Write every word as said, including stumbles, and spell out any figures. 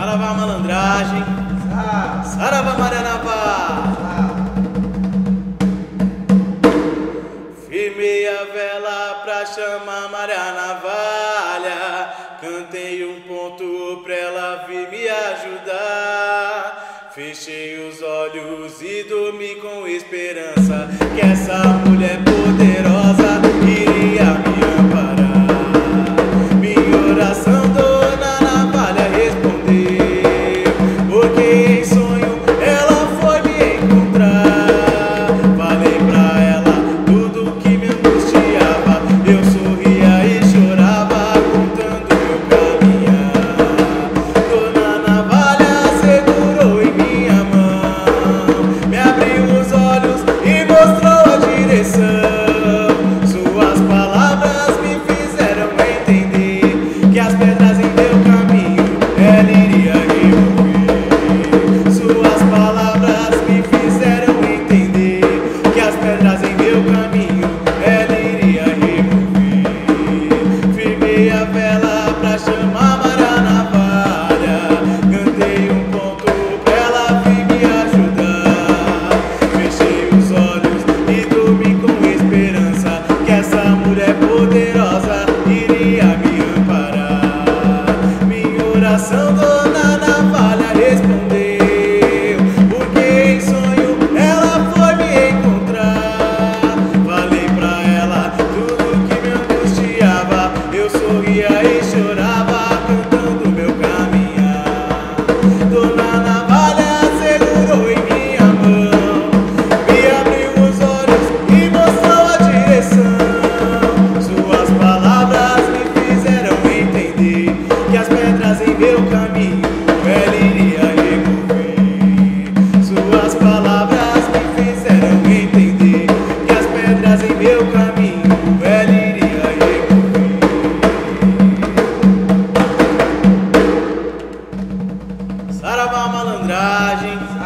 Saravá malandragem, saravá Maria Navalha. Firmei a vela pra chamar Maria Navalha. Cantei um ponto pra ela vir me ajudar. Fechei os olhos e dormi com esperança que essa mulher poderosa iria me amparar. Minha oração do malandragem.